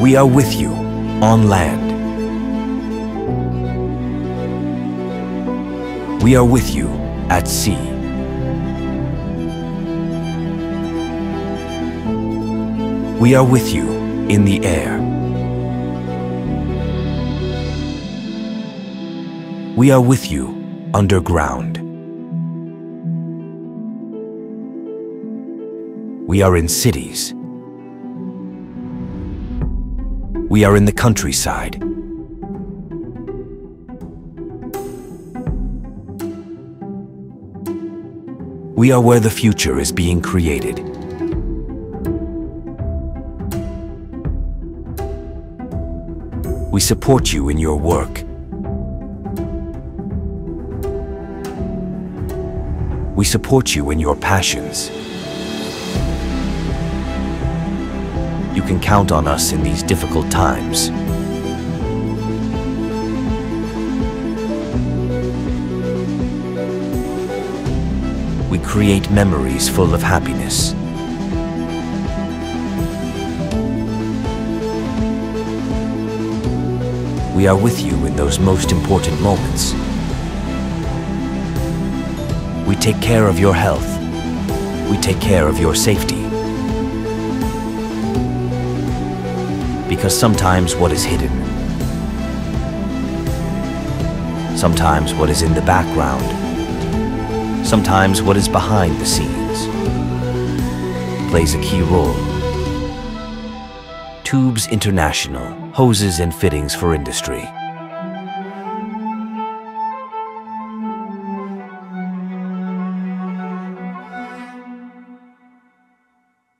We are with you on land. We are with you at sea. We are with you in the air. We are with you underground. We are in cities. We are in the countryside. We are where the future is being created. We support you in your work. We support you in your passions. You can count on us in these difficult times. We create memories full of happiness. We are with you in those most important moments. We take care of your health. We take care of your safety. Because sometimes what is hidden, sometimes what is in the background, sometimes what is behind the scenes, plays a key role. Tubes International, hoses and fittings for industry.